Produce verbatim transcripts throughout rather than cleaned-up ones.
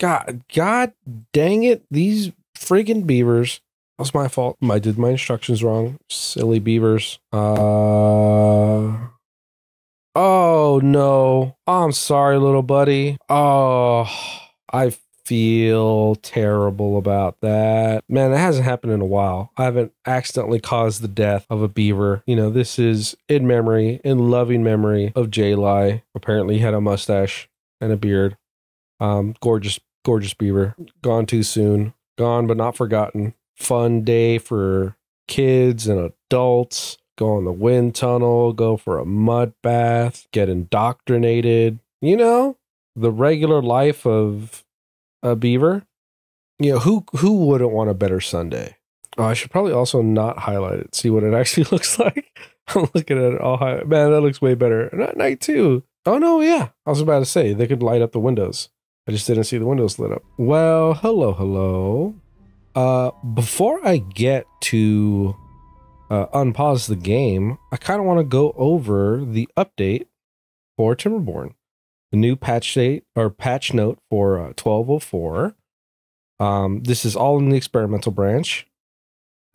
God, God dang it. These friggin' beavers. That was my fault. I did my instructions wrong. Silly beavers. Uh... Oh, no. Oh, I'm sorry, little buddy. Oh, I feel terrible about that. Man, that hasn't happened in a while. I haven't accidentally caused the death of a beaver. You know, this is in memory, in loving memory of J. Lai. Apparently, he had a mustache and a beard. Um, gorgeous, gorgeous beaver. Gone too soon. Gone, but not forgotten. Fun day for kids and adults. Go on the wind tunnel, go for a mud bath, get indoctrinated. You know, the regular life of a beaver. You know, who, who wouldn't want a better Sunday? Oh, I should probably also not highlight it, see what it actually looks like. I'm looking at it all high. Man, that looks way better. And at night too. Oh, no, yeah. I was about to say, they could light up the windows. I just didn't see the windows lit up. Well, hello, hello. Uh, before I get to... Uh, unpause the game, I kind of want to go over the update for Timberborn. The new patch date or patch note for uh, twelve oh four. Um, this is all in the experimental branch.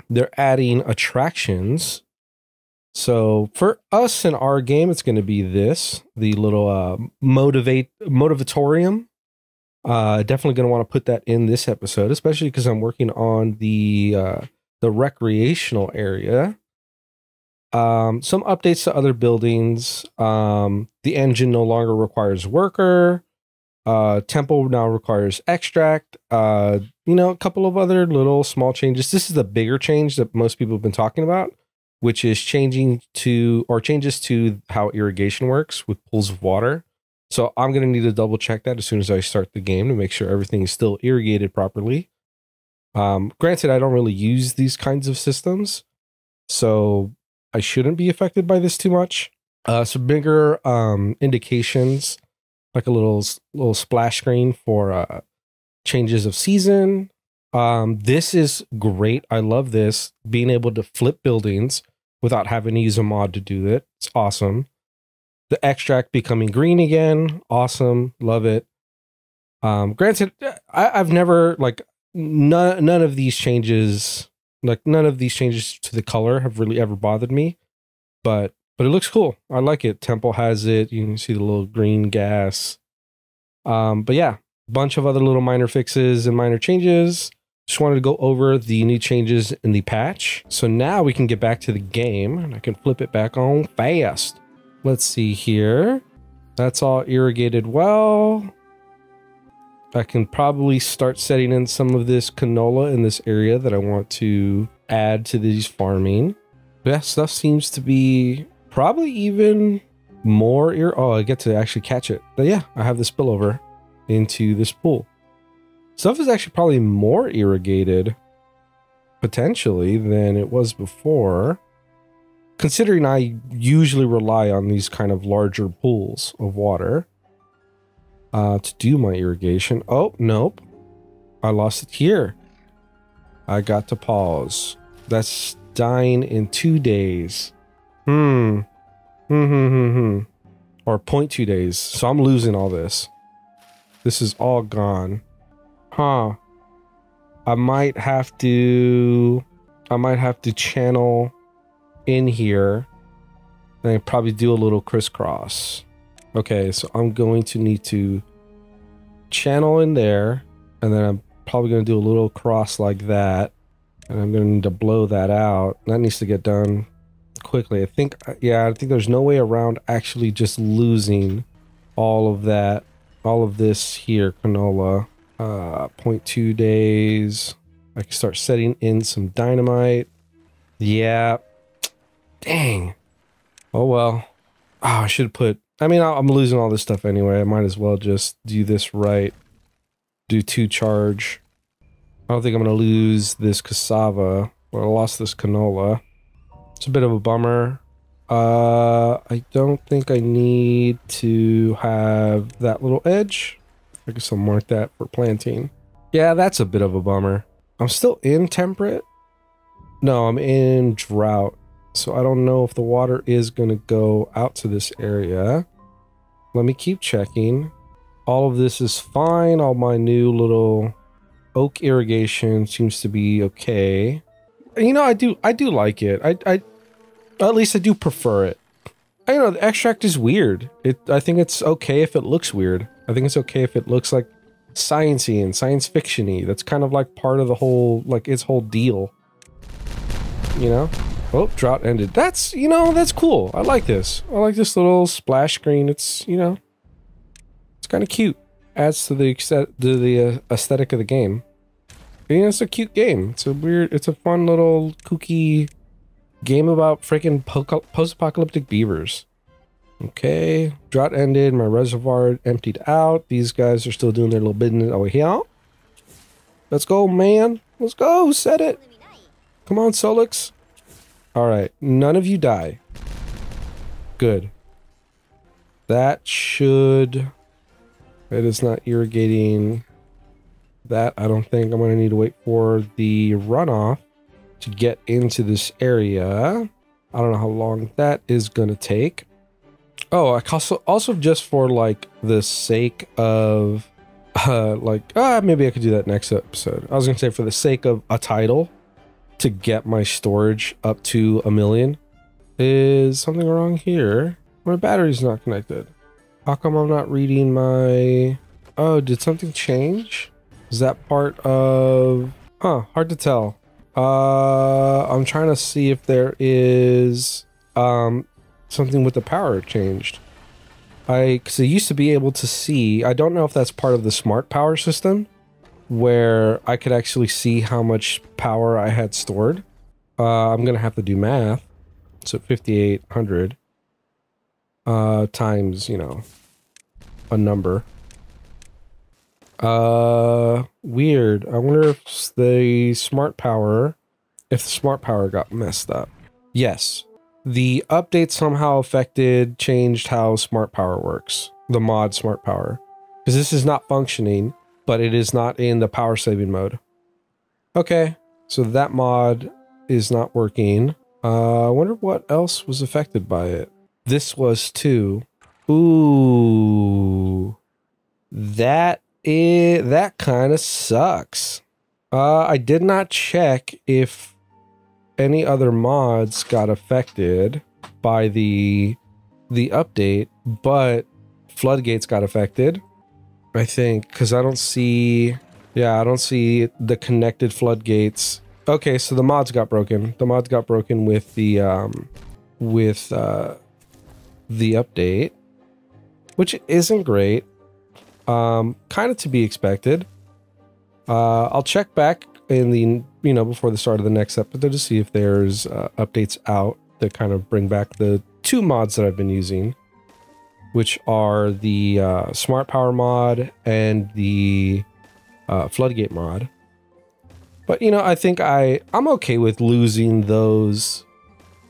They're adding attractions. So for us in our game, it's going to be this, the little uh, motivate Motivatorium. Uh, definitely going to want to put that in this episode, especially because I'm working on the... Uh, the recreational area, um, some updates to other buildings. Um, the engine no longer requires worker, uh, temple now requires extract, uh, you know, a couple of other little small changes. This is the bigger change that most people have been talking about, which is changing to, or changes to how irrigation works with pools of water. So I'm going to need to double check that as soon as I start the game to make sure everything is still irrigated properly. Um, granted, I don't really use these kinds of systems, so I shouldn't be affected by this too much. Uh, some bigger um, indications, like a little little splash screen for uh, changes of season. Um, this is great. I love this. Being able to flip buildings without having to use a mod to do it. It's awesome. The extract becoming green again. Awesome. Love it. Um, granted, I, I've never, like... None, none of these changes, like none of these changes to the color have really ever bothered me, but, but it looks cool. I like it. Temple has it. You can see the little green gas. Um, but yeah, bunch of other little minor fixes and minor changes. Just wanted to go over the new changes in the patch. So now we can get back to the game and I can flip it back on fast. Let's see here. That's all irrigated well. I can probably start setting in some of this canola in this area that I want to add to these farming. That stuff seems to be probably even more ir- Oh, I get to actually catch it. But yeah, I have the spillover into this pool. Stuff is actually probably more irrigated potentially than it was before, considering I usually rely on these kind of larger pools of water. Uh, to do my irrigation. Oh, nope. I lost it here. I got to pause. That's dying in two days. Hmm. Hmm, hmm, hmm, hmm. Or zero point two days. So I'm losing all this. This is all gone. Huh. I might have to... I might have to channel in here. Then probably do a little crisscross. Okay, so I'm going to need to channel in there, and then I'm probably going to do a little cross like that, and I'm going to need to blow that out. That needs to get done quickly. I think, yeah, I think there's no way around actually just losing all of that, all of this here, canola. Uh, zero point two days. I can start setting in some dynamite. Yeah. Dang. Oh, well. Oh, I should have put... I mean, I'm losing all this stuff anyway. I might as well just do this right. Do two charge. I don't think I'm going to lose this cassava. Well, I lost this canola. It's a bit of a bummer. Uh, I don't think I need to have that little edge. I guess I'll mark that for planting. Yeah, that's a bit of a bummer. I'm still in temperate. No, I'm in drought. So I don't know if the water is going to go out to this area. Let me keep checking. all of this is fine. All my new little oak irrigation seems to be okay. You know, I do I do like it. I I at least I do prefer it. I you know the extract is weird. It I think it's okay if it looks weird. I think it's okay if it looks like science-y and science fiction-y. That's kind of like part of the whole like its whole deal. You know? Oh, drought ended. That's you know, that's cool. I like this. I like this little splash screen. It's you know it's kind of cute. Adds to the to the aesthetic of the game. You know, it's a cute game. It's a weird, it's a fun little kooky game about freaking post-apocalyptic beavers. Okay, drought ended. My reservoir emptied out. These guys are still doing their little business over here. Let's go, man. Let's go. Who said it? Come on, Solix. All right, none of you die. Good. That should. It is not irrigating. That I don't think I'm going to need to wait for the runoff to get into this area. I don't know how long that is going to take. Oh, I also, also just for like the sake of uh, like, ah, maybe I could do that next episode. I was going to say for the sake of a title to get my storage up to a million. Is something wrong here? My battery's not connected. How come I'm not reading my... Oh, did something change? Is that part of... Huh, hard to tell. Uh, I'm trying to see if there is um, something with the power changed. I, 'cause I used to be able to see... I don't know if that's part of the smart power system, where I could actually see how much power I had stored. Uh, I'm going to have to do math. So fifty-eight hundred uh, times, you know, a number. Uh, weird. I wonder if the smart power, if the smart power got messed up. Yes. The update somehow affected, changed how smart power works. The mod smart power. Because this is not functioning, but it is not in the power saving mode. Okay. So that mod is not working. Uh, I wonder what else was affected by it. This was too. Ooh. That It, that kind of sucks. Uh, I did not check if any other mods got affected by the the update, but Floodgates got affected, I think, because I don't see... Yeah, I don't see the connected Floodgates. Okay, so the mods got broken. The mods got broken with the um, with uh, the update, which isn't great. Um, kind of to be expected. Uh, I'll check back in the, you know, before the start of the next episode to see if there's uh, updates out that kind of bring back the two mods that I've been using, which are the uh, Smart Power mod and the uh, Floodgate mod. But, you know, I think I, I'm okay with losing those,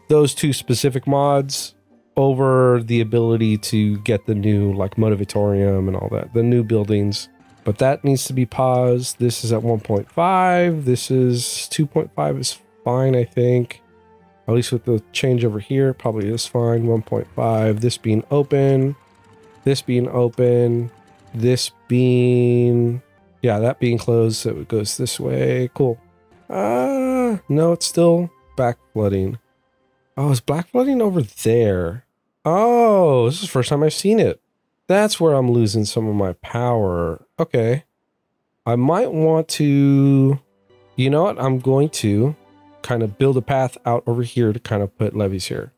those two specific mods over the ability to get the new, like, Motivatorium and all that, the new buildings. But that needs to be paused. This is at one point five. This is two point five is fine, I think. At least with the change over here, probably is fine. one point five, this being open, this being open, this being... Yeah, that being closed, so it goes this way. Cool. Uh, no, it's still back flooding. Oh, is black flooding over there? Oh, this is the first time I've seen it. That's where I'm losing some of my power. Okay. I might want to... You know what? I'm going to kind of build a path out over here to kind of put levees here.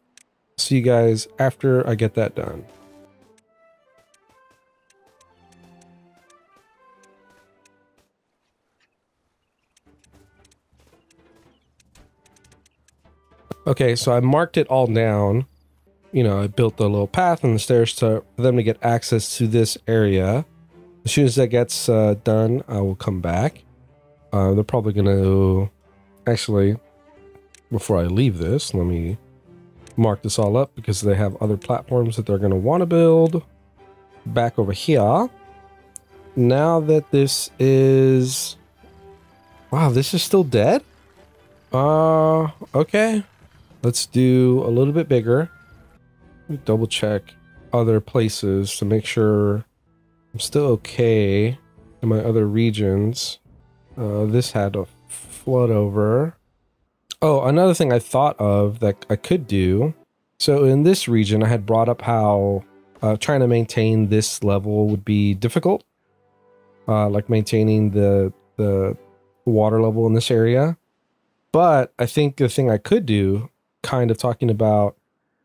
See you guys after I get that done. Okay, so I marked it all down. You know, I built the little path and the stairs to, for them to get access to this area. As soon as that gets uh, done, I will come back. Uh, they're probably gonna... Actually, before I leave this, let me mark this all up because they have other platforms that they're gonna wanna build. Back over here. Now that this is... Wow, this is still dead? Uh, okay. Let's do a little bit bigger. Double check other places to make sure I'm still okay in my other regions. Uh, this had a flood over. Oh, another thing I thought of that I could do. So in this region, I had brought up how uh, trying to maintain this level would be difficult. Uh, like maintaining the the water level in this area. But I think the thing I could do, kind of talking about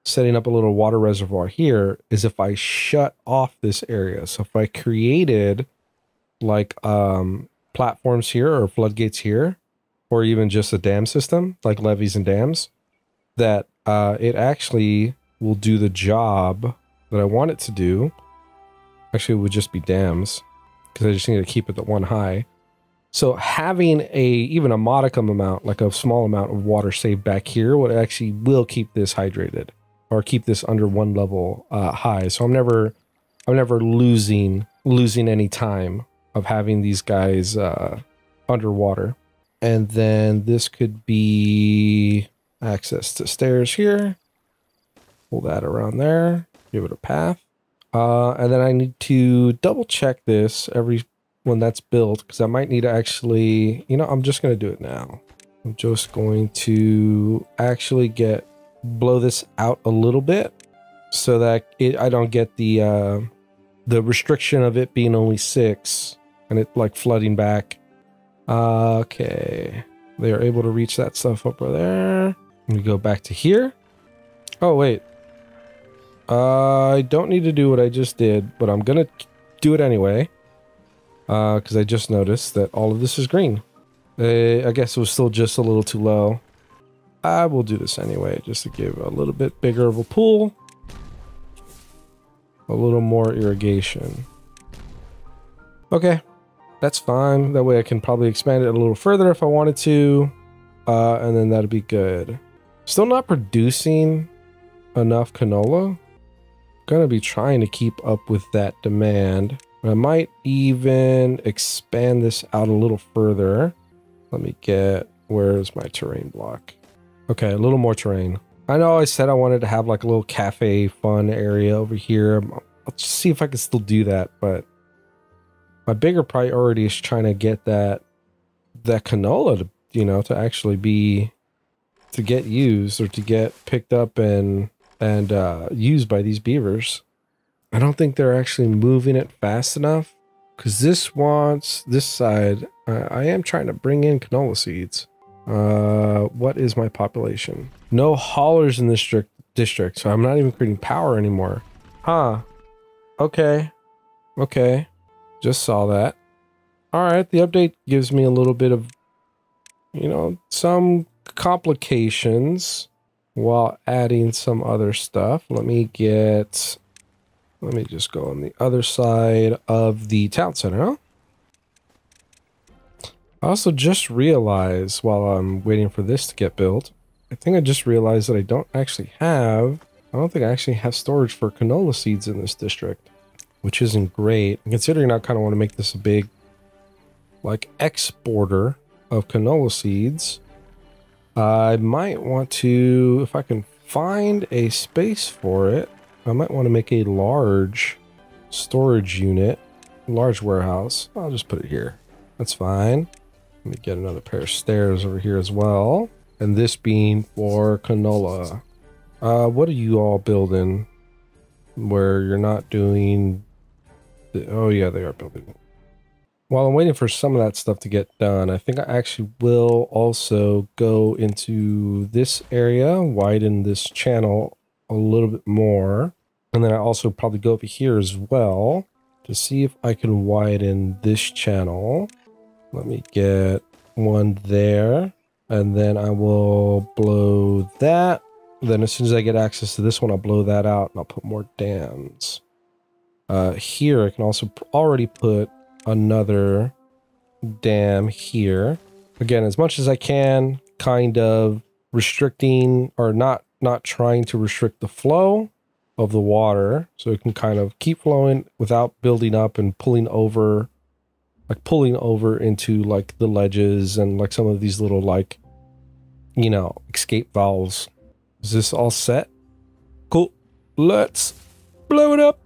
setting up a little water reservoir here, is if I shut off this area. So if I created like um, platforms here or floodgates here, or even just a dam system, like levees and dams, that uh, it actually will do the job that I want it to do. Actually, it would just be dams, because I just need to keep it at one high. So having a even a modicum amount, like a small amount of water saved back here, would actually will keep this hydrated or keep this under one level uh, high. So I'm never, I'm never losing losing any time of having these guys uh, underwater. And then this could be access to stairs here. Pull that around there. Give it a path. Uh, and then I need to double check this every. When that's built, because I might need to actually, you know, I'm just going to do it now. I'm just going to actually get, blow this out a little bit so that it, I don't get the, uh, the restriction of it being only six and it like flooding back. Uh, okay. They are able to reach that stuff up over there. Let me go back to here. Oh, wait. Uh, I don't need to do what I just did, but I'm going to do it anyway. Uh, because I just noticed that all of this is green. Uh, I guess it was still just a little too low. I will do this anyway, just to give a little bit bigger of a pool. A little more irrigation. Okay, that's fine. That way I can probably expand it a little further if I wanted to. Uh, and then that'd be good. Still not producing enough canola. Gonna be trying to keep up with that demand. I might even expand this out a little further. Let me get, where's my terrain block? Okay, a little more terrain. I know I said I wanted to have like a little cafe fun area over here. I'll just see if I can still do that, but my bigger priority is trying to get that, that canola to, you know, to actually be, to get used or to get picked up and, and uh, used by these beavers. I don't think they're actually moving it fast enough, because this wants this side. I, I am trying to bring in canola seeds. Uh, what is my population? No haulers in this district, district, so I'm not even creating power anymore. Huh. Okay. Okay. Just saw that. All right. The update gives me a little bit of, you know, some complications while adding some other stuff. Let me get... Let me just go on the other side of the town center. I also just realized while I'm waiting for this to get built, I think I just realized that I don't actually have, I don't think I actually have storage for canola seeds in this district, which isn't great. And considering I kind of want to make this a big, like, exporter of canola seeds, I might want to, if I can find a space for it, I might want to make a large storage unit, large warehouse. I'll just put it here. That's fine. Let me get another pair of stairs over here as well. And this being for canola. Uh, what are you all building where you're not doing... The, oh yeah, they are building. While I'm waiting for some of that stuff to get done, I think I actually will also go into this area, widen this channel a little bit more, and then I also probably go over here as well to see if I can widen this channel. Let me get one there, and then I will blow that. Then as soon as I get access to this one, I'll blow that out and I'll put more dams. Uh, here I can also already put another dam here. Again, as much as I can, kind of restricting or not not trying to restrict the flow of the water so it can kind of keep flowing without building up and pulling over, like pulling over into like the ledges and like some of these little, like, you know, escape valves. Is this all set? Cool. Let's blow it up.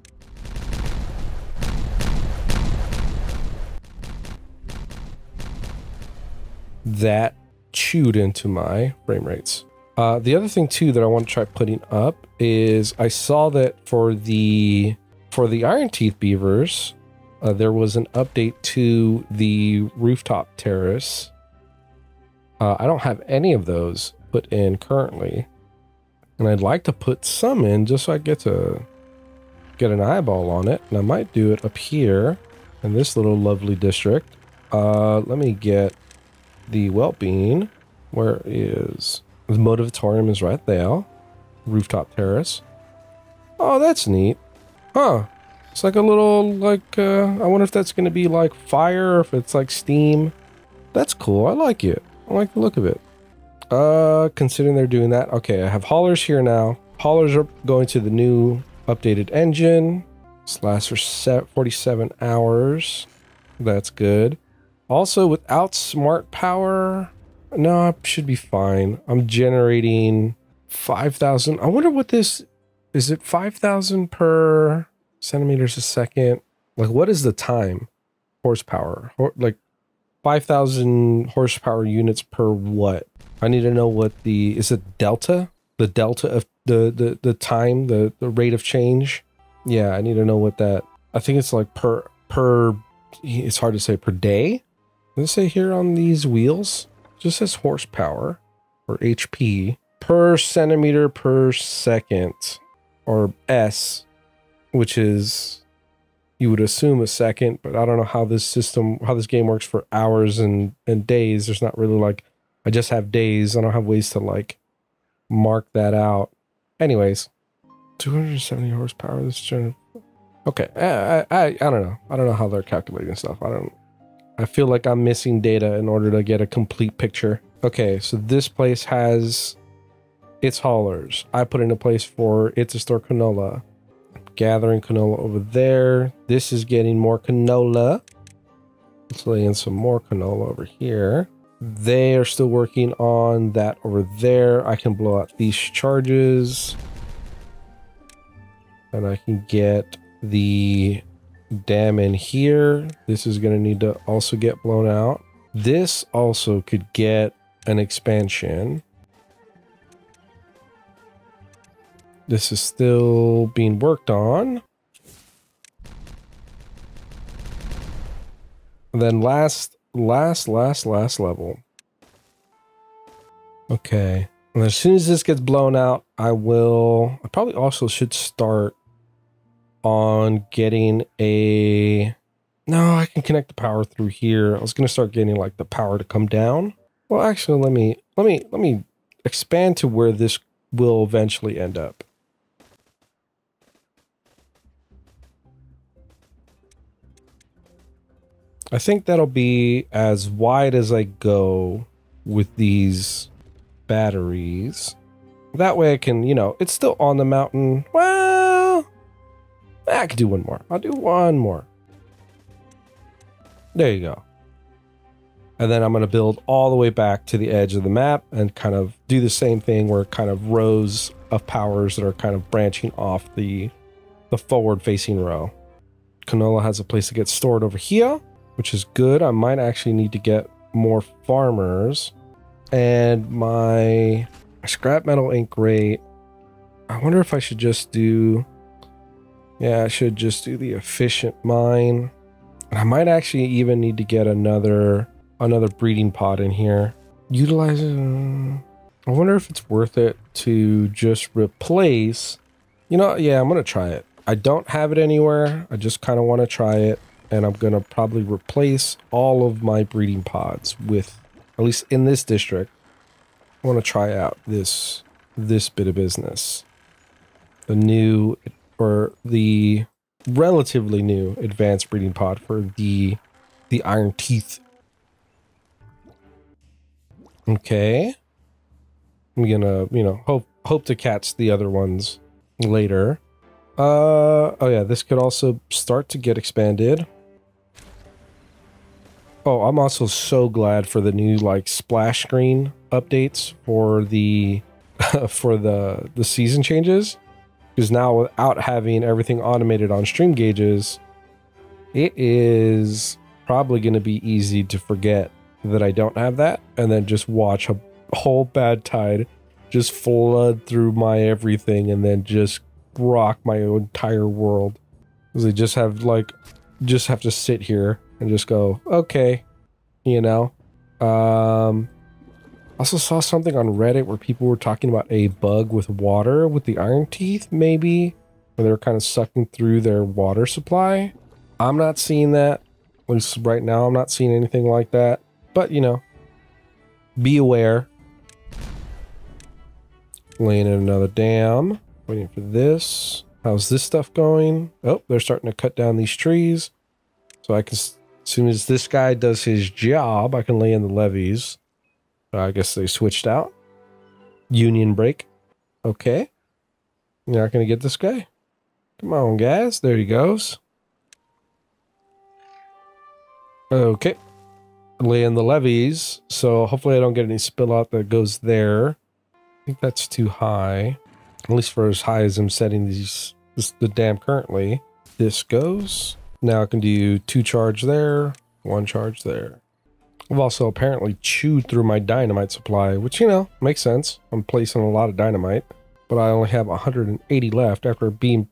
that chewed into my frame rates. Uh, the other thing too that I want to try putting up is I saw that for the for the Iron Teeth beavers, uh, there was an update to the rooftop terrace. Uh, I don't have any of those put in currently, and I'd like to put some in just so I get to get an eyeball on it. And I might do it up here in this little lovely district. Uh, let me get the well-being. Where is the Motivatorium? Is right there. Rooftop terrace. Oh, that's neat. Huh. It's like a little, like, uh, I wonder if that's going to be like fire, or if it's like steam. That's cool. I like it. I like the look of it. Uh, considering they're doing that. Okay, I have haulers here now. Haulers are going to the new updated engine. This lasts for forty-seven hours. That's good. Also, without smart power, no, I should be fine. I'm generating five thousand. I wonder what this is. It five thousand per centimeters a second. Like, what is the time? Horsepower, Hor like five thousand horsepower units per what? I need to know what the is it delta? The delta of the the the time, the the rate of change. Yeah, I need to know what that. I think it's like per per. It's hard to say per day. Let's say here on these wheels, just says horsepower or H P per centimeter per second, or S, which is, you would assume a second, but I don't know how this system, how this game works for hours and, and days. There's not really like, I just have days. I don't have ways to like mark that out. Anyways, two hundred seventy horsepower. This gen. Okay, I, I, I don't know. I don't know how they're calculating stuff. I don't, I feel like I'm missing data in order to get a complete picture. Okay, so this place has its haulers. I put in a place for it to store canola. I'm gathering canola over there. This is getting more canola. Let's lay in some more canola over here. They are still working on that over there. I can blow out these charges. And I can get the dam in here. This is going to need to also get blown out. This also could get an expansion. This is still being worked on. And then last, last, last, last level. Okay. And as soon as this gets blown out, I will, I probably also should start on getting a, no, I can connect the power through here. I was gonna start getting like the power to come down. Well, actually, let me let me let me expand to where this will eventually end up. I think that'll be as wide as I go with these batteries. That way I can, you know, it's still on the mountain. Well, I could do one more. I'll do one more. There you go. And then I'm going to build all the way back to the edge of the map and kind of do the same thing where kind of rows of powers that are kind of branching off the, the forward facing row. Canola has a place to get stored over here, which is good. I might actually need to get more farmers, and my scrap metal ain't great. I wonder if I should just do, yeah, I should just do the efficient mine. I might actually even need to get another another breeding pod in here. Utilize it. I wonder if it's worth it to just replace. You know, yeah, I'm going to try it. I don't have it anywhere. I just kind of want to try it. And I'm going to probably replace all of my breeding pods with, at least in this district, I want to try out this, this bit of business. The new... for the relatively new advanced breeding pod for the the Iron Teeth. Okay, I'm gonna, you know, hope hope to catch the other ones later. Uh oh yeah, this could also start to get expanded. Oh, I'm also so glad for the new like splash screen updates for the for the the season changes. Because now without having everything automated on stream gauges, it is probably going to be easy to forget that I don't have that, and then just watch a whole bad tide just flood through my everything and then just rock my entire world. Because they just have like, just have to sit here and just go, okay, you know. Um, also saw something on Reddit where people were talking about a bug with water with the Iron Teeth, maybe, where they were kind of sucking through their water supply. I'm not seeing that. At least right now, I'm not seeing anything like that. But, you know, be aware. Laying in another dam. Waiting for this. How's this stuff going? Oh, they're starting to cut down these trees. So I can, as soon as this guy does his job, I can lay in the levees. Uh, I guess they switched out. Union break. Okay. You're not going to get this guy. Come on, guys. There he goes. Okay, lay in the levees, so hopefully I don't get any spill out that goes there. I think that's too high, at least for as high as I'm setting these this, the dam currently. This goes. Now I can do two charge there, one charge there. I've also apparently chewed through my dynamite supply, which, you know, makes sense. I'm placing a lot of dynamite, but I only have one hundred eighty left after being,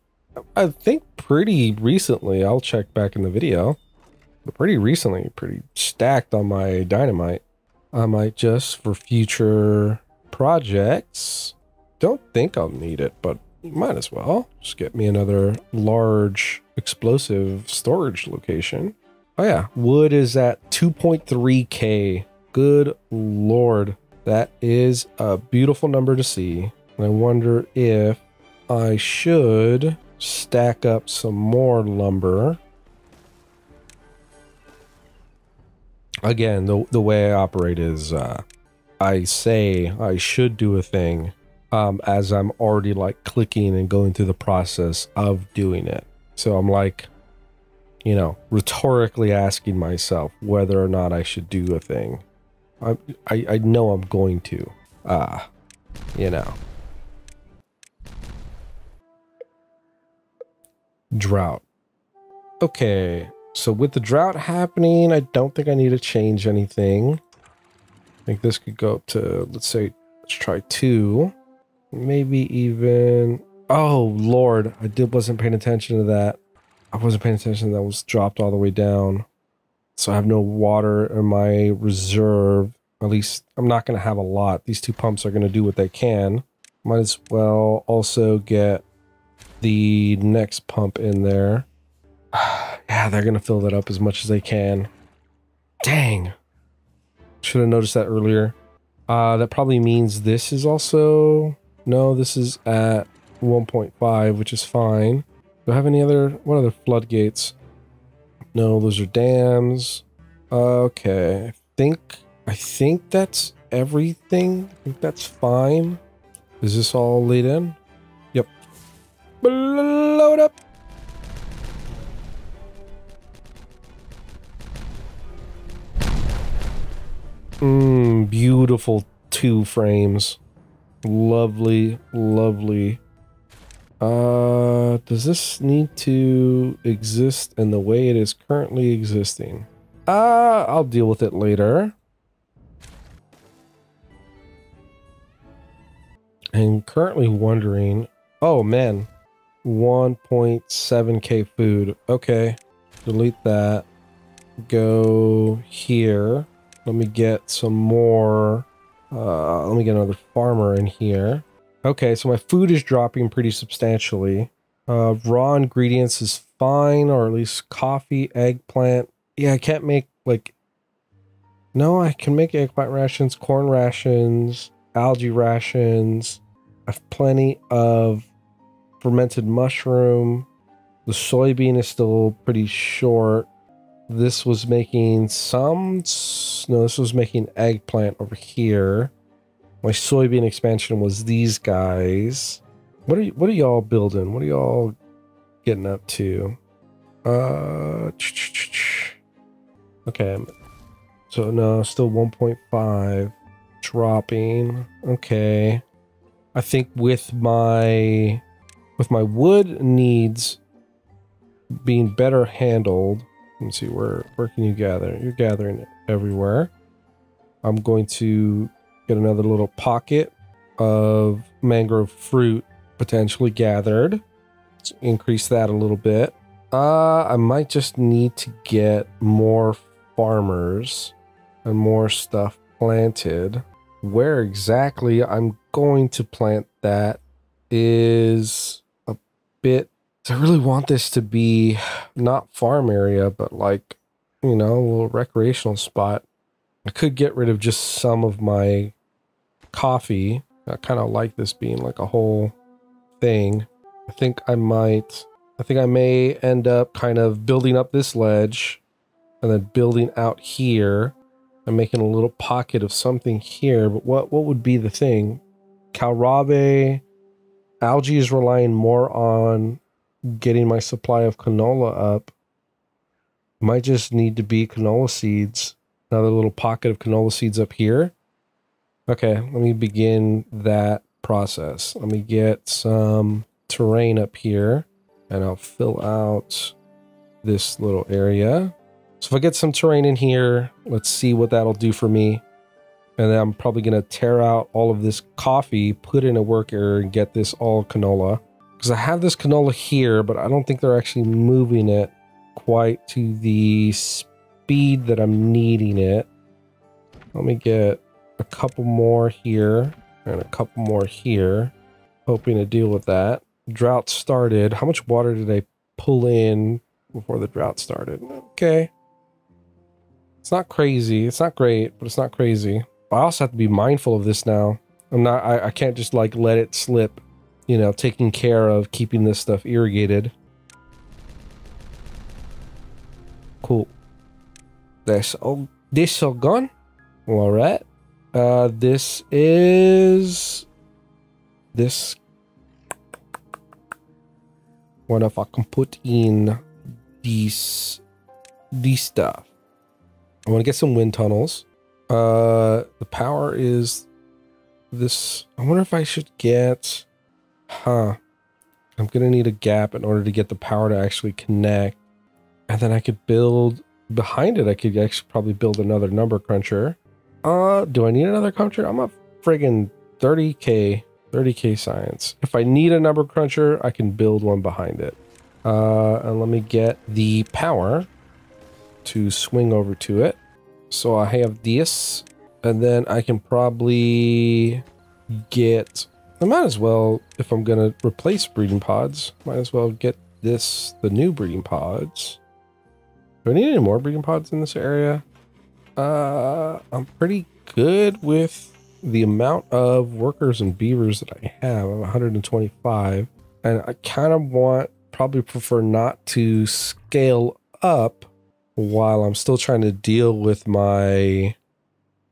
I think, pretty recently. I'll check back in the video. But pretty recently, pretty stacked on my dynamite. I might just, for future projects, don't think I'll need it, but might as well. Just get me another large explosive storage location. Oh yeah, wood is at two point three K. Good Lord. That is a beautiful number to see. I wonder if I should stack up some more lumber. Again, the, the way I operate is uh, I say I should do a thing um, as I'm already like clicking and going through the process of doing it. So I'm like, you know, rhetorically asking myself whether or not I should do a thing. I, I, I know I'm going to, uh, you know. Drought. Okay. So with the drought happening, I don't think I need to change anything. I think this could go up to, let's say, let's try two. Maybe even, oh Lord, I did, wasn't paying attention to that. I wasn't paying attention, that was dropped all the way down. So I have no water in my reserve. At least I'm not gonna have a lot. These two pumps are gonna do what they can. Might as well also get the next pump in there. Yeah, they're going to fill that up as much as they can. Dang. Should have noticed that earlier. Uh, that probably means this is also... No, this is at one point five, which is fine. Do I have any other... What other floodgates? No, those are dams. Okay. I think... I think that's everything. I think that's fine. Is this all laid in? Yep. Blow it up! Mm, beautiful two frames. Lovely, lovely. Uh, does this need to exist in the way it is currently existing? Uh, I'll deal with it later. I'm currently wondering... Oh, man. one point seven K food. Okay. Delete that. Go here. Let me get some more, uh, let me get another farmer in here. Okay, so my food is dropping pretty substantially. Uh, raw ingredients is fine, or at least coffee, eggplant. Yeah, I can't make, like, no, I can make eggplant rations, corn rations, algae rations. I have plenty of fermented mushroom. The soybean is still pretty short. This was making some, no, this was making eggplant over here. My soybean expansion was these guys. What are you, what are y'all building? What are y'all getting up to? Uh, okay. So no, still one point five dropping. Okay. I think with my, with my wood needs being better handled. Let's see, where where can you gather? You're gathering everywhere. I'm going to get another little pocket of mangrove fruit potentially gathered. Let's increase that a little bit. Uh, I might just need to get more farmers and more stuff planted. Where exactly I'm going to plant that is a bit... I really want this to be not farm area, but like, you know, a little recreational spot. I could get rid of just some of my coffee. I kind of like this being like a whole thing. I think I might... I think I may end up kind of building up this ledge and then building out here. I'm making a little pocket of something here, but what, what would be the thing? Kohlrabi, algae is relying more on getting my supply of canola up. Might just need to be canola seeds. Another little pocket of canola seeds up here. Okay, let me begin that process. Let me get some terrain up here. And I'll fill out this little area. So if I get some terrain in here, let's see what that'll do for me. And then I'm probably going to tear out all of this coffee, put in a work area, and get this all canola. Because I have this canola here, but I don't think they're actually moving it quite to the speed that I'm needing it. Let me get a couple more here and a couple more here. Hoping to deal with that. Drought started. How much water did I pull in before the drought started? Okay. It's not crazy. It's not great, but it's not crazy. I also have to be mindful of this now. I'm not, I, I can't just like let it slip, you know, taking care of keeping this stuff irrigated. Cool. That's all, this all gone. All right. Uh, this is this. What if I can put in these, these stuff? I want to get some wind tunnels. Uh, the power is this. I wonder if I should get, huh? I'm going to need a gap in order to get the power to actually connect. And then I could build behind it. I could actually probably build another number cruncher. Uh, do I need another cruncher? I'm a friggin' thirty K. thirty K science. If I need a number cruncher, I can build one behind it. Uh, and let me get the power to swing over to it. So I have this, and then I can probably get, I might as well, if I'm going to replace breeding pods, might as well get this, the new breeding pods. Do I need any more breeding pods in this area? Uh, I'm pretty good with the amount of workers and beavers that I have. I'm one hundred twenty-five, and I kind of want, probably prefer not to scale up while I'm still trying to deal with my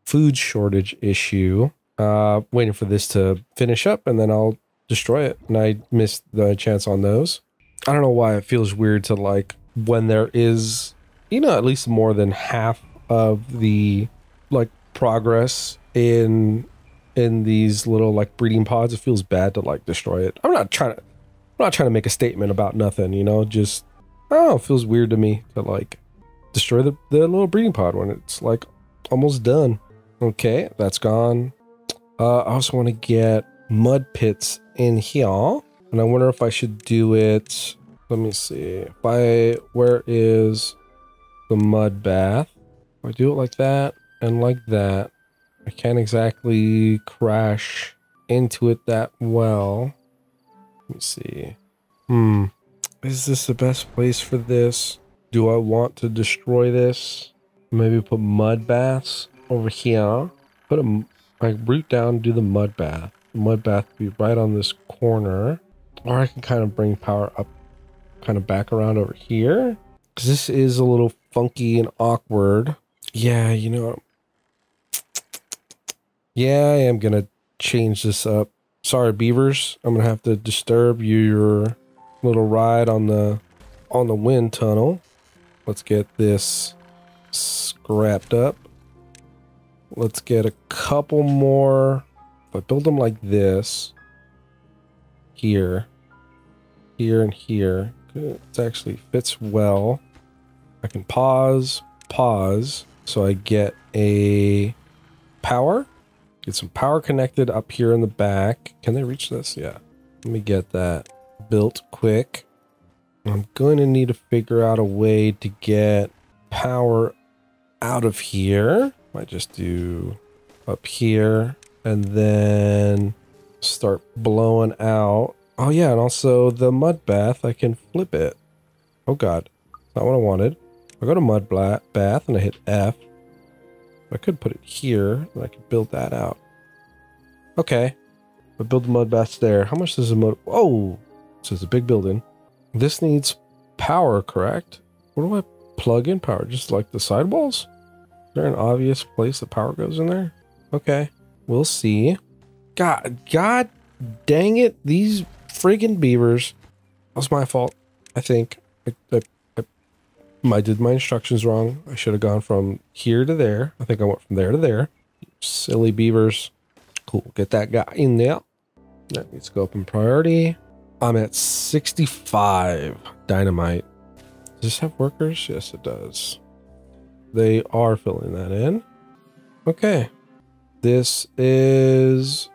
food shortage issue. Uh, waiting for this to finish up and then I'll destroy it. And I missed the chance on those. I don't know why it feels weird to like, when there is, you know, at least more than half of the like progress in in these little like breeding pods, it feels bad to like destroy it. I'm not trying to I'm not trying to make a statement about nothing, you know, just, oh, it feels weird to me to like destroy the, the little breeding pod when it's like almost done. Okay, that's gone. Uh, I also want to get mud pits in here, and I wonder if I should do it. Let me see. By where is the mud bath? If I do it like that and like that, I can't exactly crash into it that well. Let me see. Hmm. Is this the best place for this? Do I want to destroy this? Maybe put mud baths over here. Put a like root down, do the mud bath. The mud bath would be right on this corner. Or I can kind of bring power up, kind of back around over here. Because this is a little funky and awkward. Yeah, you know, yeah, I am going to change this up. Sorry, beavers. I'm going to have to disturb your little ride on the on the wind tunnel. Let's get this scrapped up. Let's get a couple more. If I build them like this, here, here, and here, it actually fits well. I can pause, pause, so I get a power. Get some power connected up here in the back. Can they reach this? Yeah. Let me get that built quick. I'm going to need to figure out a way to get power out of here. Might just do up here and then start blowing out. Oh yeah, and also the mud bath, I can flip it. Oh god, not what I wanted. I go to mud bath and I hit F. I could put it here, and I could build that out. Okay, I build the mud baths there. How much does a mud? Oh, so it's a big building. This needs power, correct? What do I plug in power? Just like the side walls? Is there an obvious place the power goes in there? Okay, we'll see. God, God, dang it! These friggin' beavers. That was my fault, I think. I, I I did my instructions wrong. I should have gone from here to there. I think I went from there to there. Silly beavers. Cool. Get that guy in there. That needs to go up in priority. I'm at sixty-five dynamite. Does this have workers? Yes, it does. They are filling that in. Okay. This is...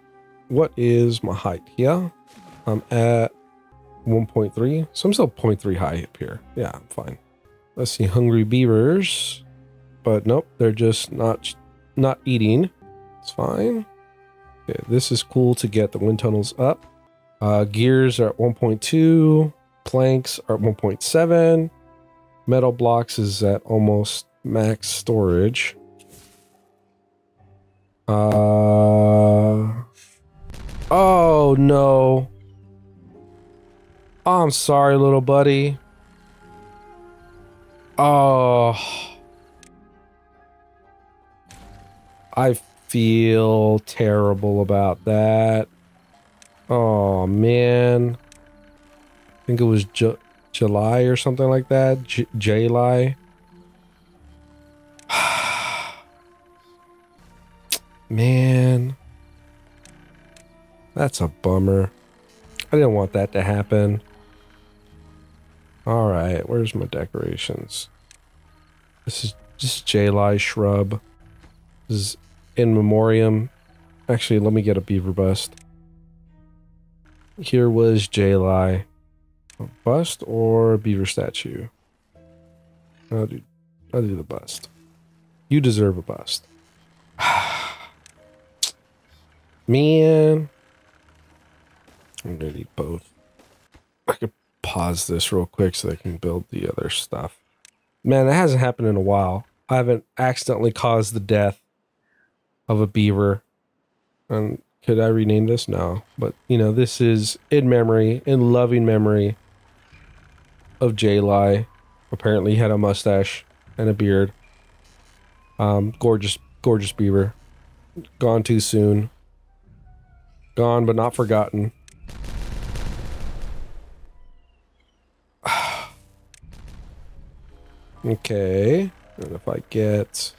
What is my height here? I'm at one point three. So I'm still zero point three high up here. Yeah, I'm fine. Let's see, hungry beavers, but nope, they're just not not eating. It's fine. Okay, this is cool to get the wind tunnels up. Uh, gears are at one point two, planks are at one point seven, metal blocks is at almost max storage. Uh, oh no. Oh, I'm sorry, little buddy. Oh, I feel terrible about that. Oh, man. I think it was J July or something like that. J, J. Lai. Man. That's a bummer. I didn't want that to happen. All right, where's my decorations? This is just J. Lai shrub. This is in memoriam. Actually, let me get a beaver bust. Here was J. Lai. A bust or a beaver statue? I'll do, I'll do the bust. You deserve a bust. Man. I'm gonna need both. I could pause this real quick so they can build the other stuff. Man, that hasn't happened in a while. I haven't accidentally caused the death of a beaver. And could I rename this? No. But, you know, this is in memory, in loving memory of J. Lai. Apparently he had a mustache and a beard. Um, gorgeous, gorgeous beaver. Gone too soon. Gone but not forgotten. Okay, and if I get,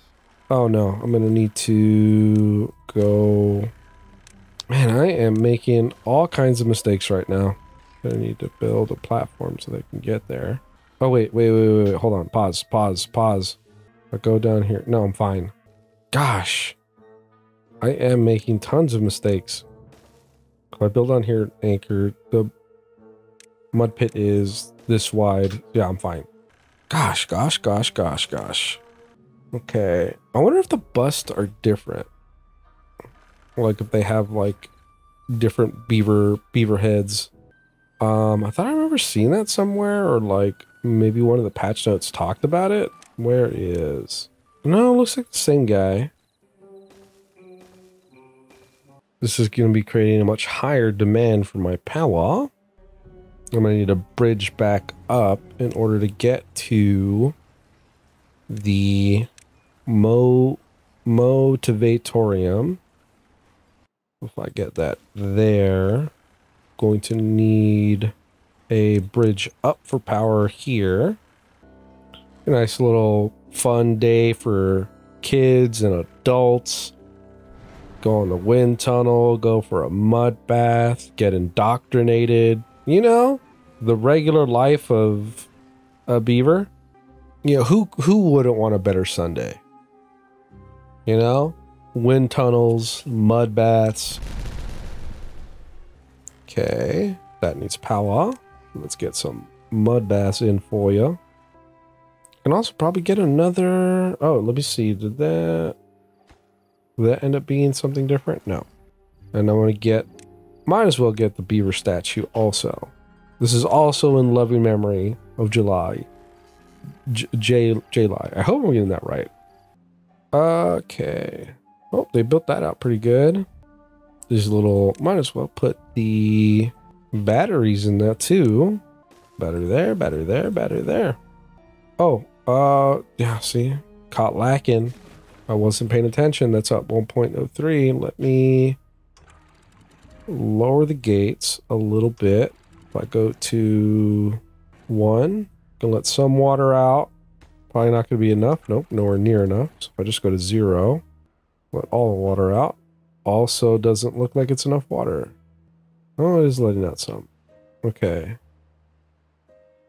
oh no, I'm gonna need to go, man, I am making all kinds of mistakes right now. I need to build a platform so they can get there. Oh, wait, wait, wait, wait, wait. Hold on, pause, pause, pause. I go down here, no, I'm fine. Gosh, I am making tons of mistakes. If I build on here, anchor, the mud pit is this wide, yeah, I'm fine. Gosh, gosh, gosh, gosh, gosh. Okay. I wonder if the busts are different. Like if they have like different beaver beaver heads. Um, I thought I remember seeing that somewhere, or like maybe one of the patch notes talked about it. Where is? No, it looks like the same guy. This is gonna be creating a much higher demand for my powwow. I'm going to need a bridge back up in order to get to the Mo Motivatorium. If I get that there, going to need a bridge up for power here. A nice little fun day for kids and adults. Go on the wind tunnel, go for a mud bath, get indoctrinated. You know, the regular life of a beaver. You know, who who wouldn't want a better Sunday? You know, wind tunnels, mud baths. Okay, that needs power. Let's get some mud baths in for you. Can also probably get another... Oh, let me see. Did that... Did that end up being something different? No. And I want to get... Might as well get the beaver statue also. This is also in loving memory of July. J. Lai. I hope I'm getting that right. Okay. Oh, they built that out pretty good. These little... Might as well put the batteries in there too. Battery there, battery there, battery there. Oh, uh, yeah, see? Caught lacking. I wasn't paying attention. That's up one point oh three. Let me lower the gates a little bit. If I go to one, can let some water out. Probably not going to be enough. Nope, nowhere near enough. So if I just go to zero, let all the water out. Also doesn't look like it's enough water. Oh, it is letting out some. Okay.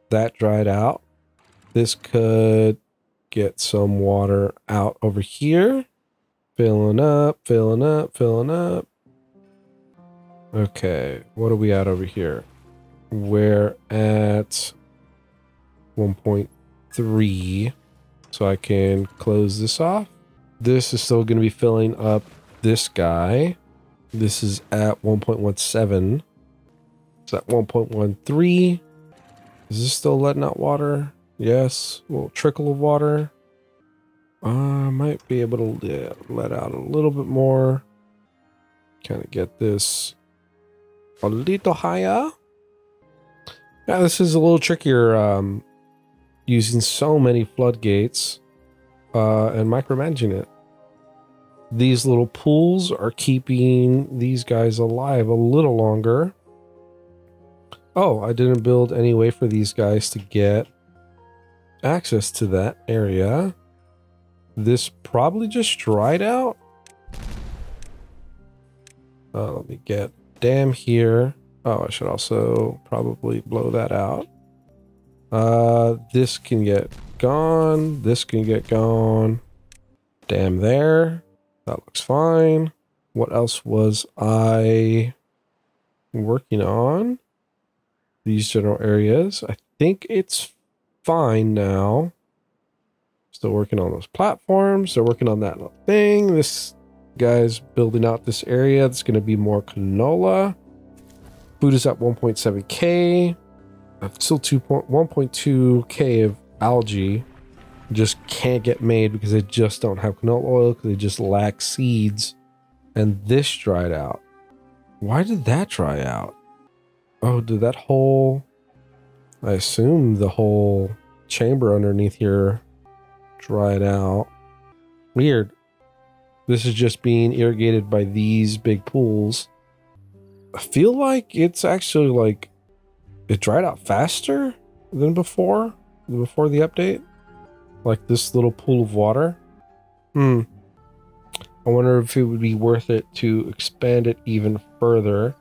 That dried out. This could get some water out over here. Filling up, filling up, filling up. Okay, what are we at over here? We're at one point three. So I can close this off. This is still going to be filling up this guy. This is at one point one seven. It's at one point one three. Is this still letting out water? Yes, a little trickle of water. I uh, might be able to yeah, let out a little bit more. Kind of get this a little higher. Now this is a little trickier um, using so many floodgates uh, and micromanaging it. These little pools are keeping these guys alive a little longer. Oh, I didn't build any way for these guys to get access to that area. This probably just dried out. Uh, let me get dam here. Oh, I should also probably blow that out. Uh, this can get gone. This can get gone. Dam there. That looks fine. What else was I working on? These general areas. I think it's fine now. Still working on those platforms. They're working on that little thing. This guy's building out this area. It's going to be more canola. Food is at one point seven K. Still one point two K of algae. Just can't get made because they just don't have canola oil because they just lack seeds. And this dried out. Why did that dry out? Oh, did that whole... I assume the whole chamber underneath here dried out. Weird. This is just being irrigated by these big pools. I feel like it's actually like it dried out faster than before, before the update. Like this little pool of water. Hmm. I wonder if it would be worth it to expand it even further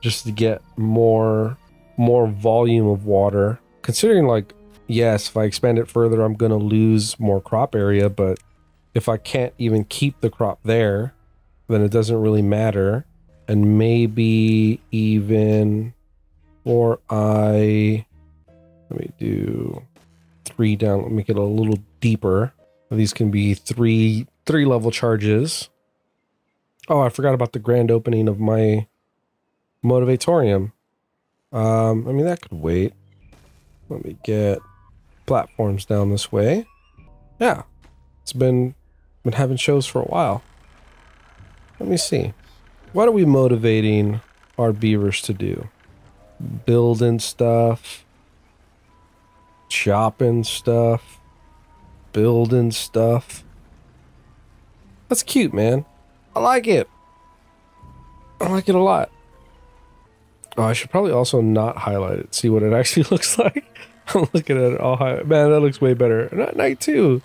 just to get more... more volume of water, considering like, yes, if I expand it further, I'm going to lose more crop area. But if I can't even keep the crop there, then it doesn't really matter. And maybe even, or I, let me do three down. Let me get a little deeper. These can be three, three level charges. Oh, I forgot about the grand opening of my Motivatorium. Um, I mean, that could wait. Let me get platforms down this way. Yeah, it's been been having shows for a while. Let me see. What are we motivating our beavers to do? Building stuff, chopping stuff, building stuff. That's cute, man. I like it. I like it a lot. Oh, I should probably also not highlight it. See what it actually looks like. I'm looking at it all high. Man, that looks way better. And at night too.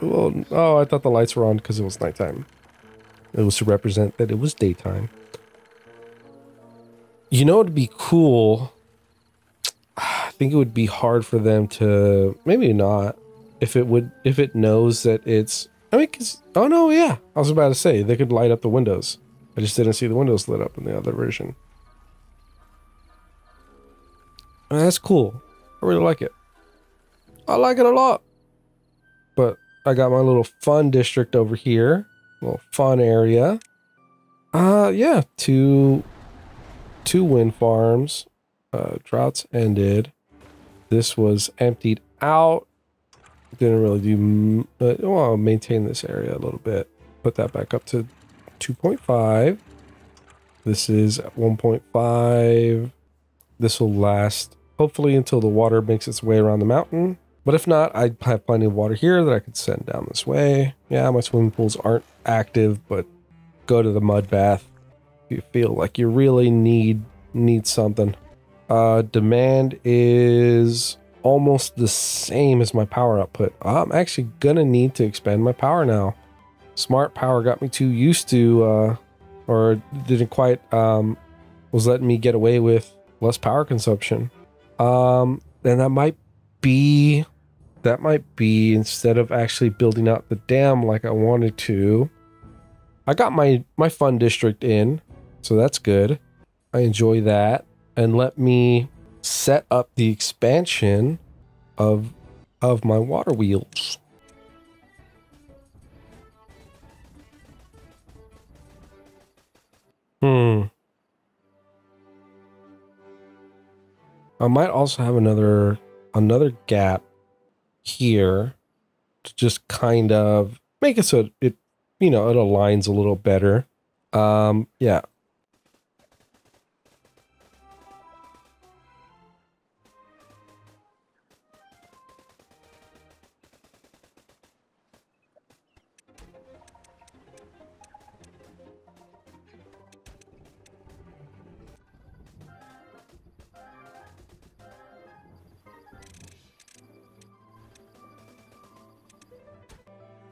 Well, oh, I thought the lights were on because it was nighttime. It was to represent that it was daytime. You know, it'd be cool. I think it would be hard for them to, maybe not, if it would, if it knows that it's. I mean, cause, oh no, yeah. I was about to say, they could light up the windows. I just didn't see the windows lit up in the other version. I mean, that's cool. I really like it. I like it a lot. But I got my little fun district over here. Little fun area. Uh, yeah. Two, two wind farms. Uh, droughts ended. This was emptied out. Didn't really do... Uh, well, I'll maintain this area a little bit. Put that back up to two point five. This is at one point five. This will last, hopefully, until the water makes its way around the mountain. But if not, I have plenty of water here that I could send down this way. Yeah, my swimming pools aren't active, but go to the mud bath if you feel like you really need need something. Uh, demand is almost the same as my power output. I'm actually gonna need to expand my power now. Smart Power got me too used to, uh, or didn't quite, um, was letting me get away with less power consumption. Um, and that might be, that might be instead of actually building out the dam like I wanted to. I got my, my fun district in, so that's good. I enjoy that. And let me set up the expansion of, of my water wheels. Hmm. I might also have another another gap here to just kind of make it so it, you know, it aligns a little better. Um, yeah.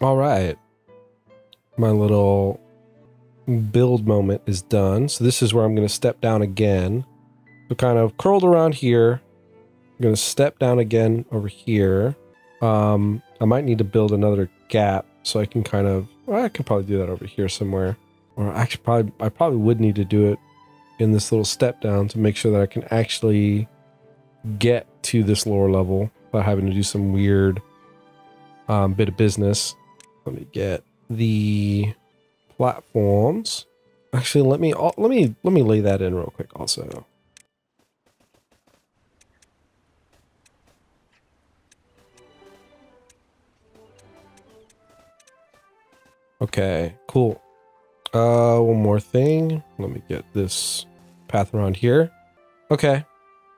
All right, my little build moment is done. So this is where I'm going to step down again. So kind of curled around here. I'm going to step down again over here. Um, I might need to build another gap so I can kind of, well, I could probably do that over here somewhere. Or I should probably, I probably would need to do it in this little step down to make sure that I can actually get to this lower level without having to do some weird um, bit of business. Let me get the platforms. Actually, let me let me let me lay that in real quick also. Okay, cool. Uh, one more thing. Let me get this path around here. Okay.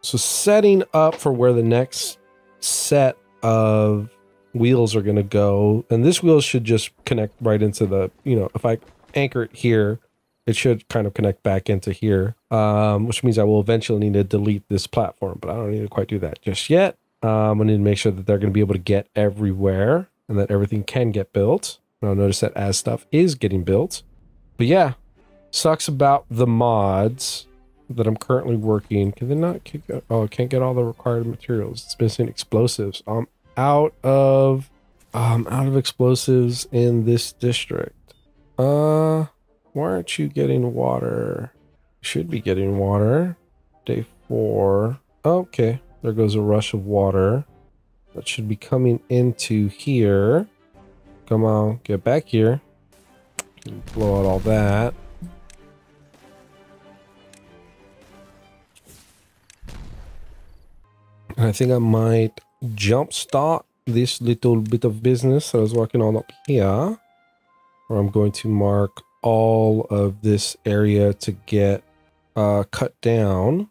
So setting up for where the next set of wheels are going to go, and this wheel should just connect right into the, you know, if I anchor it here, it should kind of connect back into here, um, which means I will eventually need to delete this platform, but I don't need to quite do that just yet. Um, I need to make sure that they're going to be able to get everywhere and that everything can get built. And I'll notice that as stuff is getting built, but yeah, sucks about the mods that I'm currently working. Can they not kick out? Oh, I can't get all the required materials. It's missing explosives. Um, out of um out of explosives in this district. Uh why aren't you getting water? Should be getting water. Day four. Okay, there goes a rush of water that should be coming into here. Come on, get back here. Blow out all that. And I think I might jump start this little bit of business that I was working on up here, where I'm going to mark all of this area to get uh cut down.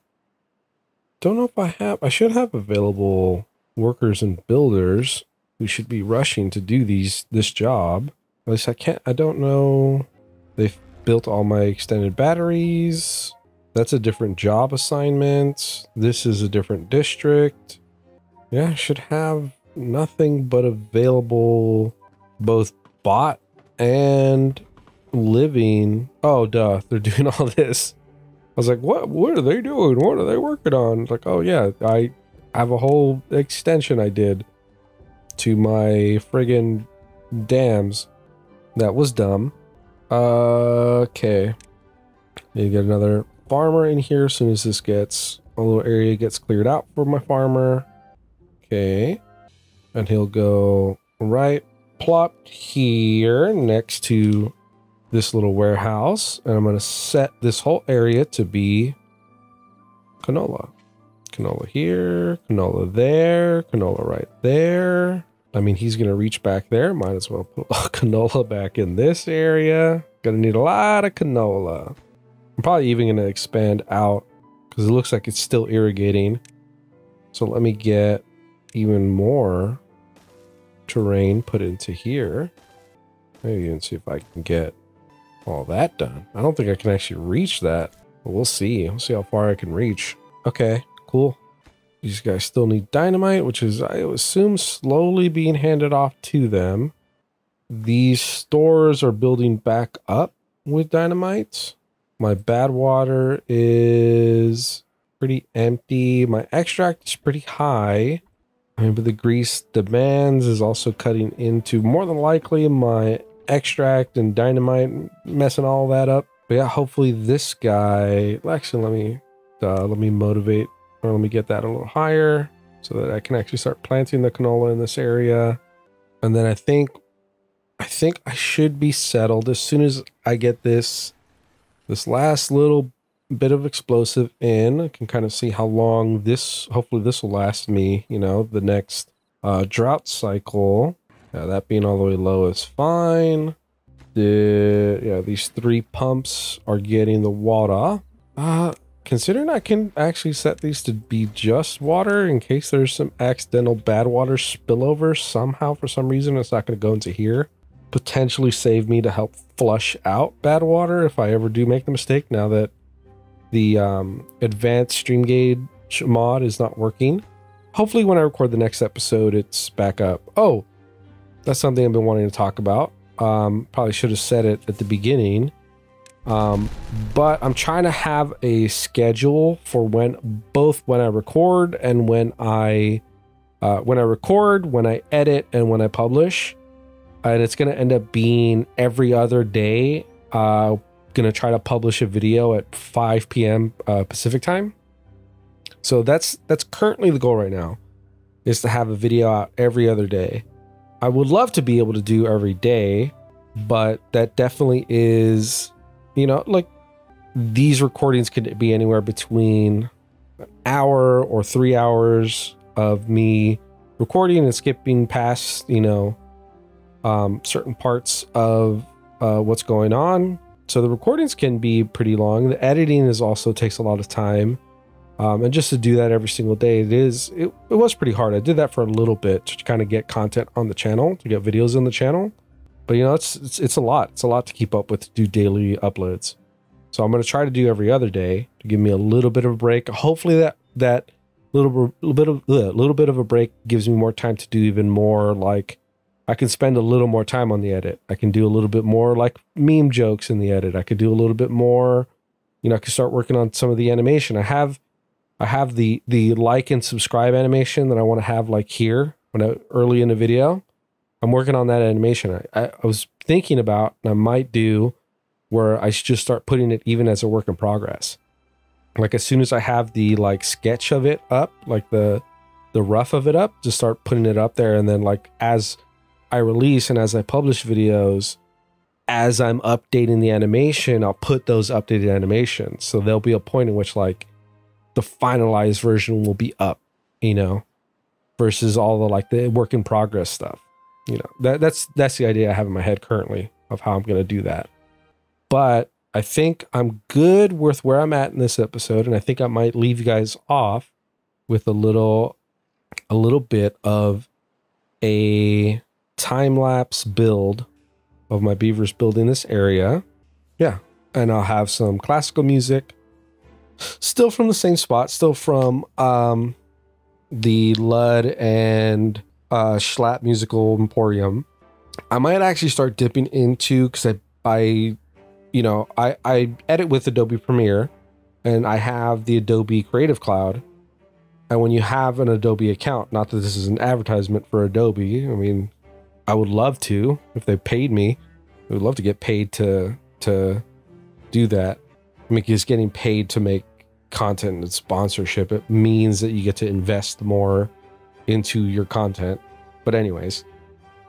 Don't know if I have, I should have available workers and builders who should be rushing to do these this job. At least I can't, I don't know. They've built all my extended batteries. That's a different job assignment. This is a different district. Yeah, should have nothing but available both bot and living. Oh, duh, they're doing all this. I was like, what, what are they doing? What are they working on? It's like, oh yeah, I have a whole extension I did to my friggin' dams. That was dumb. Uh, okay. You get another farmer in here as soon as this gets... a little area gets cleared out for my farmer. Okay. And he'll go right plopped here next to this little warehouse. And I'm going to set this whole area to be canola. Canola here, canola there, canola right there. I mean, he's going to reach back there. Might as well put canola back in this area. Going to need a lot of canola. I'm probably even going to expand out because it looks like it's still irrigating. So let me get even more terrain put into here. Maybe even see if I can get all that done. I don't think I can actually reach that, but we'll see. We'll see how far I can reach. Okay, cool. These guys still need dynamite, which is, I assume, slowly being handed off to them. These stores are building back up with dynamite. My bad water is pretty empty. My extract is pretty high. Remember, the grease demands is also cutting into more than likely my extract and dynamite, messing all that up. But yeah, hopefully this guy, actually let me, uh, let me motivate, or let me get that a little higher so that I can actually start planting the canola in this area. And then I think, I think I should be settled as soon as I get this, this last little bit of explosive in. I can kind of see how long this, hopefully this will last me, you know, the next uh, drought cycle. Yeah, that being all the way low is fine. The, yeah, these three pumps are getting the water. Uh, considering I can actually set these to be just water in case there's some accidental bad water spillover somehow, for some reason, it's not going to go into here. Potentially save me to help flush out bad water if I ever do make the mistake now that the um, advanced stream gauge mod is not working. Hopefully when I record the next episode, it's back up. Oh, that's something I've been wanting to talk about. Um, probably should have said it at the beginning. Um, but I'm trying to have a schedule for when, both when I record and when I, uh, when I record, when I edit, and when I publish. And it's going to end up being every other day. Uh, going to try to publish a video at five P M Uh, Pacific time. So that's, that's currently the goal right now, is to have a video out every other day. I would love to be able to do every day, but that definitely is, you know, like these recordings could be anywhere between an hour or three hours of me recording and skipping past, you know, um, certain parts of, uh, what's going on. So the recordings can be pretty long. The editing is also takes a lot of time. Um, and just to do that every single day, it is, it, it was pretty hard. I did that for a little bit to kind of get content on the channel, to get videos on the channel, but you know, it's, it's, it's a lot, it's a lot to keep up with, to do daily uploads. So I'm going to try to do every other day to give me a little bit of a break. Hopefully that, that little, little bit of a little bit of a break gives me more time to do even more. Like, I can spend a little more time on the edit. I can do a little bit more like meme jokes in the edit. I could do a little bit more, you know, I could start working on some of the animation. I have, I have the, the like and subscribe animation that I want to have like here when I, early in the video, I'm working on that animation. I, I, I was thinking about, and I might do where I should just start putting it even as a work in progress. Like as soon as I have the like sketch of it up, like the, the rough of it up, just start putting it up there. And then like, as I release and as I publish videos, as I'm updating the animation, I'll put those updated animations. So there'll be a point in which like the finalized version will be up, you know, versus all the like the work in progress stuff. You know, that, that's that's the idea I have in my head currently of how I'm going to do that. But I think I'm good with where I'm at in this episode, and I think I might leave you guys off with a little a little bit of a time-lapse build of my beavers building this area. Yeah, and I'll have some classical music, still from the same spot, still from um the Lud and uh Schlatt Musical Emporium. I might actually start dipping into, because I, I you know I I edit with Adobe Premiere, and I have the Adobe Creative Cloud. And when you have an Adobe account, not that this is an advertisement for Adobe, I mean, I would love to if they paid me, I would love to get paid to to do that. I mean, because getting paid to make content and sponsorship, it means that you get to invest more into your content. But anyways,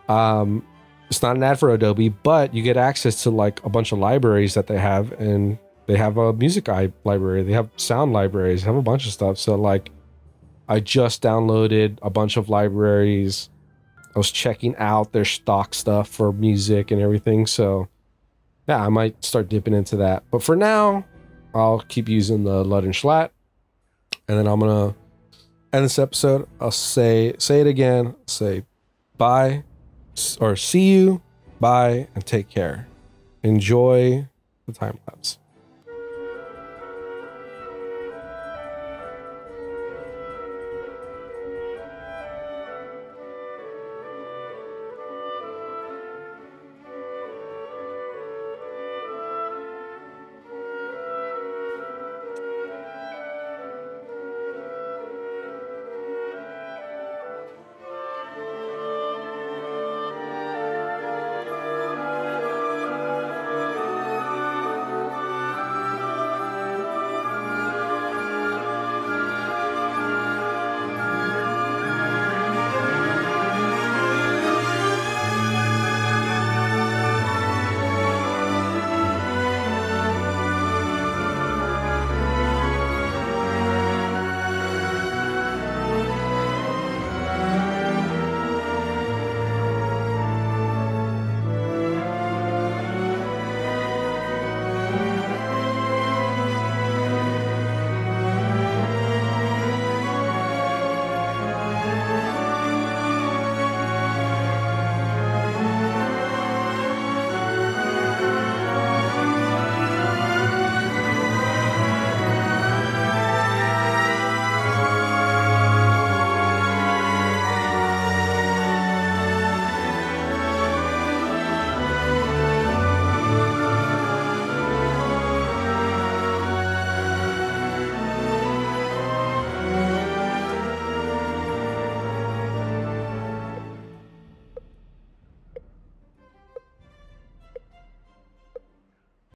um, it's not an ad for Adobe, but you get access to like a bunch of libraries that they have, and they have a music library, they have sound libraries, they have a bunch of stuff. So like, I just downloaded a bunch of libraries. I was checking out their stock stuff for music and everything. So yeah, I might start dipping into that. But for now, I'll keep using the Lud and Schlatt. And then I'm going to end this episode. I'll say, say it again, say bye, or see you, bye, and take care. Enjoy the time lapse.